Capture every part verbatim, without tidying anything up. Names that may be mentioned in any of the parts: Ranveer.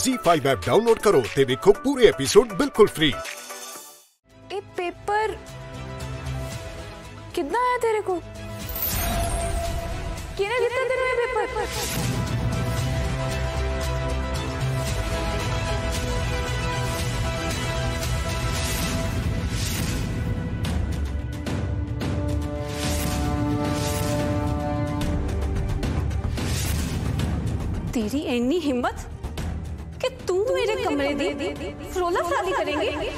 Z five app download करो ते देखो पूरे एपिसोड बिल्कुल फ्री। ए पेपर कितना आया तेरे को? कितने कितने दिन में पेपर? तेरी इतनी हिम्मत कि तू मेरे कमरे दे दे फ्रोला साली करेंगे।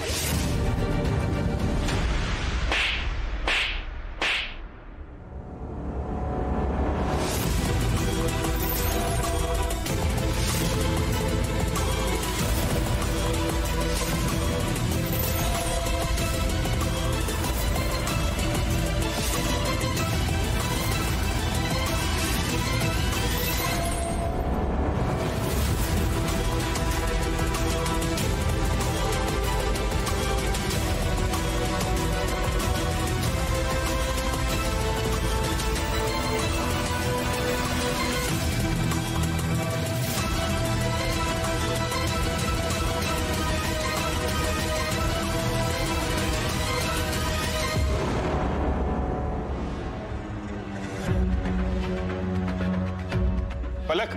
Palak,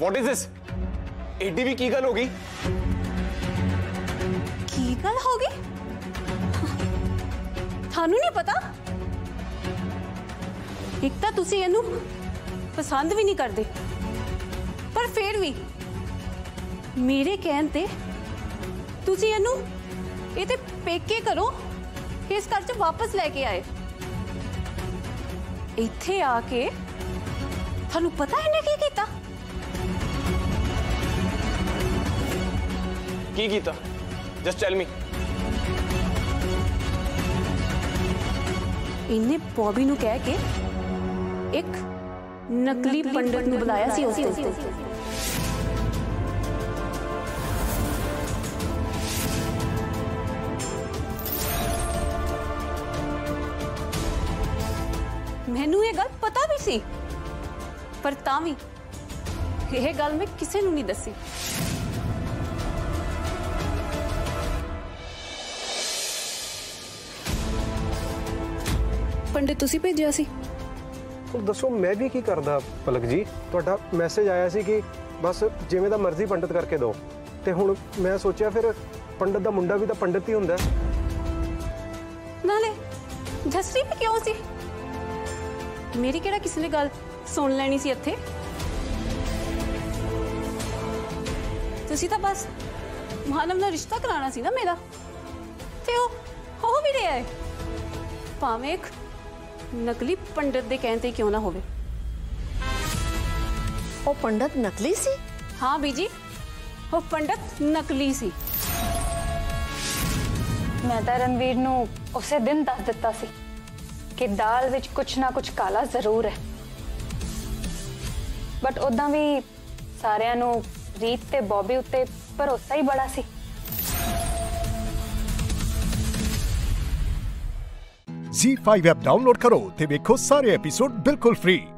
what is this? एडीवी की गल होगी की गल होगी थानू नहीं पता। एक तां तुसीं इहनूं पसंद भी नहीं करते पर फिर भी मेरे कहने ते तुसीं इहनूं इहते पेके करो कि इस घर च वापस लैके आए। इत्थे आके थानू पता है इन्हें की कीता? की कीता? Just tell me। इन्हें बॉबी नू कह के एक नकली पंडित नू बुलाया सी उसने। मैनू ये गल पता भी सी पर तावी यह गल मैं किसी नू नहीं दसी। पंडित तुसी भेजिया सी? तो दसो मैं भी की करदा पलक जी। तुहाडा मैसेज आया सी कि बस जिवें दा मर्जी पंडित करके दो ते हुण मैं सोचिया फिर पंडित दा मुंडा भी तां पंडित ही हुंदा नाले जसरी भी क्यों सी? मेरी केड़ा किसी ने गल सुन लेनी सी। इत्थे तुसी तां बस मानव नाल रिश्ता कराना सी ना मेरा ते ओ हो भी रहा है भावें एक नकली पंडित दे कहते क्यों ना होवे। ओ पंडित नकली सी? हाँ बीजी ओ पंडित नकली सी। मैं तां रणवीर नू उसे दिन दस दिता सी कि दाल विच कुछ ना कुछ काला जरूर है बट उदा भी सारियां नू रीत ते बॉबी उत्ते भरोसा ही बड़ा सी। Z फ़ाइव ऐप डाउनलोड करो ते देखो सारे एपिसोड बिल्कुल फ्री।